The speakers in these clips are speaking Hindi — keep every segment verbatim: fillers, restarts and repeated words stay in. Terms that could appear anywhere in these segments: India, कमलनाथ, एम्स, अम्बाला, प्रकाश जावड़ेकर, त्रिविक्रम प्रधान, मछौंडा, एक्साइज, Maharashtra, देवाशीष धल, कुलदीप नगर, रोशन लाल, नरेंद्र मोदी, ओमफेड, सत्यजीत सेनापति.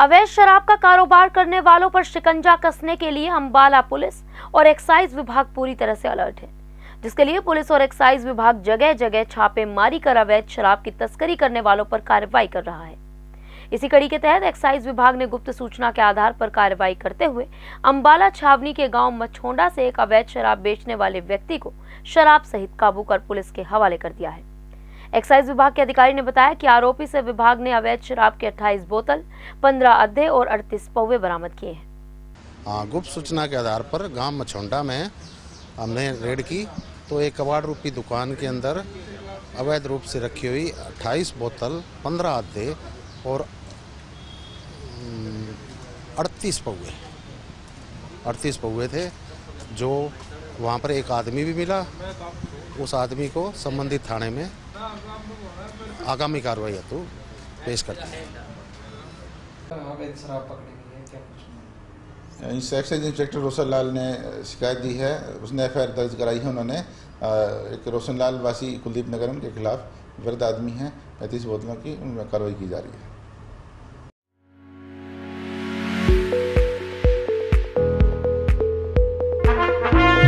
अवैध शराब का कारोबार करने वालों पर शिकंजा कसने के लिए अम्बाला पुलिस और एक्साइज विभाग पूरी तरह से अलर्ट है, जिसके लिए पुलिस और एक्साइज विभाग जगह जगह छापेमारी कर अवैध शराब की तस्करी करने वालों पर कार्रवाई कर रहा है। इसी कड़ी के तहत एक्साइज विभाग ने गुप्त सूचना के आधार पर कार्रवाई करते हुए अम्बाला छावनी के गांव मछौंडा से एक अवैध शराब बेचने वाले व्यक्ति को शराब सहित काबू कर पुलिस के हवाले कर दिया है। एक्साइज विभाग के अधिकारी ने बताया कि आरोपी से विभाग ने अवैध शराब के अट्ठाईस बोतल, पंद्रह अड्डे और अड़तीस पौवे बरामद किए हैं। गुप्त सूचना के आधार पर गाँव मछौंडा में हमने रेड की तो एक कबाड़ रूपी दुकान के अंदर अवैध रूप से रखी हुई अट्ठाईस बोतल, पंद्रह अड्डे और अड़तीस पौवे अड़तीस पौवे थे, जो वहाँ पर एक आदमी भी मिला। उस आदमी को संबंधित थाने में आगामी कार्रवाई हेतु पेश करते हैं। एक्साइज इंस्पेक्टर रोशन लाल ने शिकायत दी है, उसने एफ आई आर दर्ज कराई है। उन्होंने एक रोशन लाल वासी कुलदीप नगर उनके खिलाफ विरुद्ध आदमी हैं, पैंतीस बोतलों की उनमें कार्रवाई की जा रही है।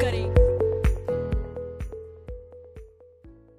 करें।